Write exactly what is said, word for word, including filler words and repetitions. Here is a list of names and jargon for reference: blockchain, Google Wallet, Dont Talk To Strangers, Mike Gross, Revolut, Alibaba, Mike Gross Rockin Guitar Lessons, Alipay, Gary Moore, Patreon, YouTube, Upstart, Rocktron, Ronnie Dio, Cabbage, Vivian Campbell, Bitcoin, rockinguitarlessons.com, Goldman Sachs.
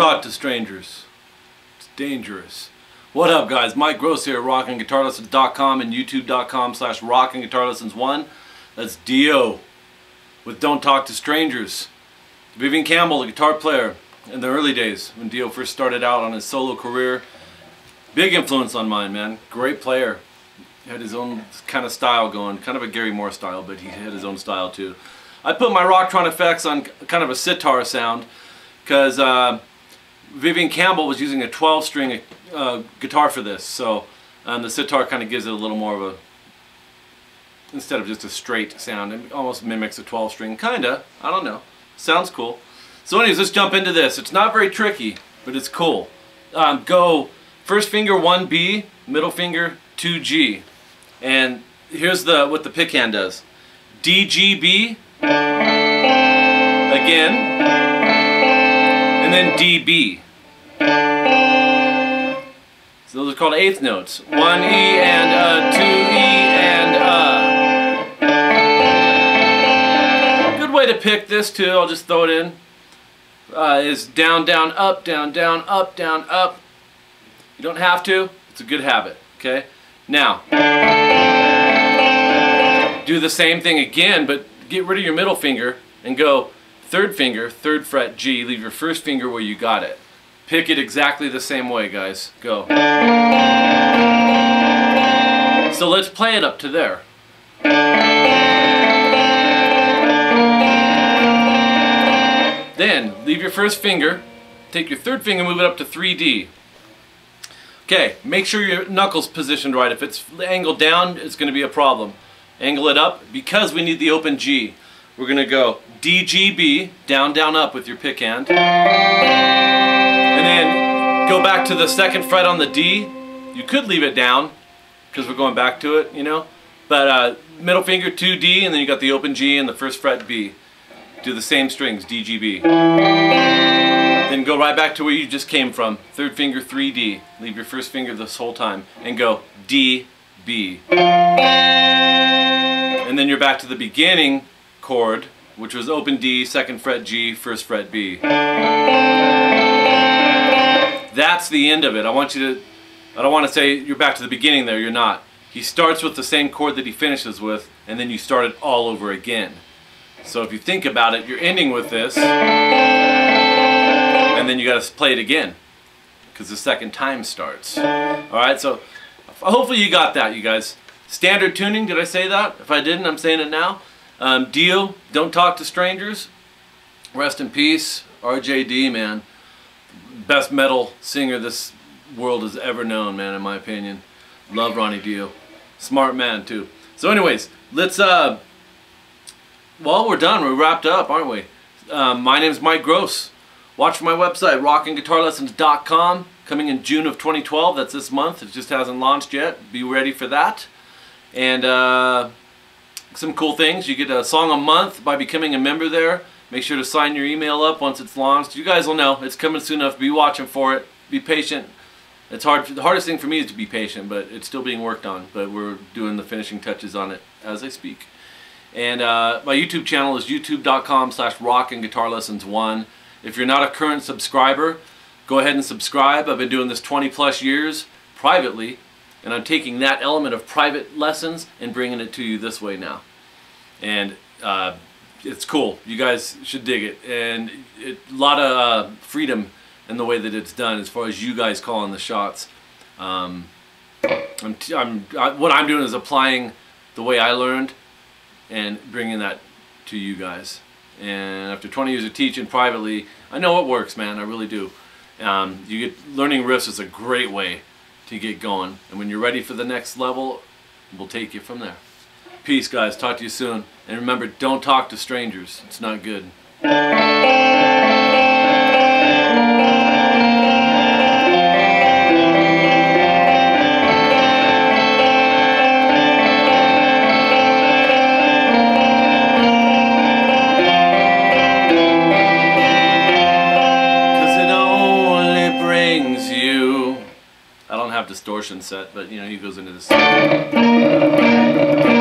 talk to strangers. It's dangerous. What up, guys? Mike Gross here at rockin guitar lessons dot com and youtube dot com slash rockin guitar lessons one. That's Dio with Don't Talk to Strangers. Vivian Campbell, the guitar player in the early days when Dio first started out on his solo career. Big influence on mine, man. Great player. Had his own kind of style going, kind of a Gary Moore style, but he had his own style too. I put my Rocktron effects on kind of a sitar sound because uh, Vivian Campbell was using a twelve string uh, guitar for this, so um, the sitar kind of gives it a little more of a, instead of just a straight sound, it almost mimics a twelve string, kinda, I don't know, sounds cool. So anyways, let's jump into this. It's not very tricky, but it's cool. Um, go first finger one B, middle finger two G, and here's the what the pick hand does. D G B, again, and then D B. So those are called eighth notes. One E and uh, two E and uh. Good way to pick this too, I'll just throw it in, uh, is down, down, up, down, down, up, down, up. You don't have to, it's a good habit, okay? Now, do the same thing again, but get rid of your middle finger and go third finger, third fret G, leave your first finger where you got it. Pick it exactly the same way, guys. Go. So let's play it up to there. Then, leave your first finger, take your third finger, move it up to three D. Okay, make sure your knuckle's positioned right. If it's angled down, it's going to be a problem. Angle it up, because we need the open G. We're going to go D G B, down, down, up with your pick hand. And then go back to the second fret on the D. You could leave it down, because we're going back to it, you know. But uh, middle finger two D, and then you got the open G and the first fret B. Do the same strings, D G B. Then go right back to where you just came from. Third finger three D. Leave your first finger this whole time and go D, B. And then you're back to the beginning chord, which was open D, second fret G, first fret B. That's the end of it. I want you to, I don't want to say you're back to the beginning there, you're not. He starts with the same chord that he finishes with, and then you start it all over again. So if you think about it, you're ending with this. And then you got to play it again, because the second time starts. Alright, so hopefully you got that, you guys. Standard tuning, did I say that? If I didn't, I'm saying it now. Um, Dio, Don't Talk to Strangers. Rest in peace, R J D, man. Best metal singer this world has ever known, man, in my opinion. Love Ronnie Dio. Smart man, too. So anyways, let's, uh, well, we're done. We're wrapped up, aren't we? Uh, my name's Mike Gross. Watch my website, rockin guitar lessons dot com, coming in June of twenty twelve. That's this month. It just hasn't launched yet. Be ready for that. And uh, some cool things. You get a song a month by becoming a member there. Make sure to sign your email up once it's launched. You guys will know. It's coming soon enough. Be watching for it. Be patient. It's hard. The hardest thing for me is to be patient, but it's still being worked on. But we're doing the finishing touches on it as I speak. And uh, my YouTube channel is youtube dot com slash rockin guitar lessons one. If you're not a current subscriber, go ahead and subscribe. I've been doing this twenty plus years privately, and I'm taking that element of private lessons and bringing it to you this way now. And uh, it's cool. You guys should dig it. And it, a lot of uh, freedom in the way that it's done as far as you guys calling the shots. Um, I'm t I'm, I, what I'm doing is applying the way I learned and bringing that to you guys. And after twenty years of teaching privately, I know it works, man. I really do. Um, you get learning riffs is a great way to get going. And when you're ready for the next level, we'll take you from there. Peace, guys. Talk to you soon. And remember, don't talk to strangers. It's not good. Distortion set, but you know, he goes into this.